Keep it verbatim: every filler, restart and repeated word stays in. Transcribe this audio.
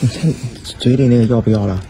你看嘴里那个要不要了？